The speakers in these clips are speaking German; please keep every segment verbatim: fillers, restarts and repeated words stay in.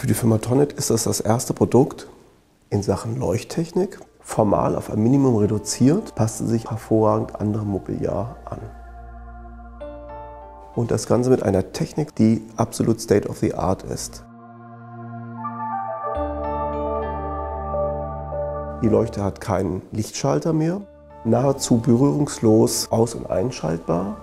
Für die Firma Thonet ist das das erste Produkt in Sachen Leuchttechnik. Formal auf ein Minimum reduziert, passte sich hervorragend anderem Mobiliar an. Und das Ganze mit einer Technik, die absolut state of the art ist. Die Leuchte hat keinen Lichtschalter mehr, nahezu berührungslos aus- und einschaltbar.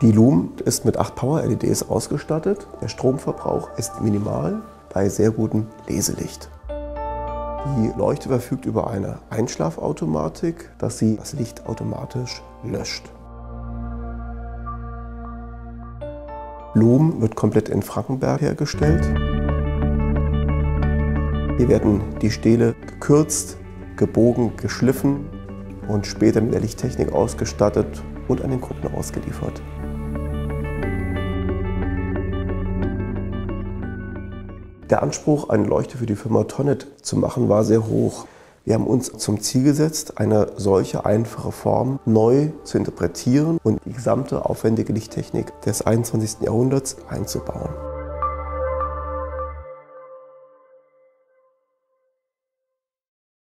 Die L U M ist mit acht Power-L E Ds ausgestattet. Der Stromverbrauch ist minimal bei sehr gutem Leselicht. Die Leuchte verfügt über eine Einschlafautomatik, dass sie das Licht automatisch löscht. L U M wird komplett in Frankenberg hergestellt. Hier werden die Stähle gekürzt, gebogen, geschliffen und später mit der Lichttechnik ausgestattet und an den Kunden ausgeliefert. Der Anspruch, eine Leuchte für die Firma Thonet zu machen, war sehr hoch. Wir haben uns zum Ziel gesetzt, eine solche einfache Form neu zu interpretieren und die gesamte aufwendige Lichttechnik des einundzwanzigsten Jahrhunderts einzubauen.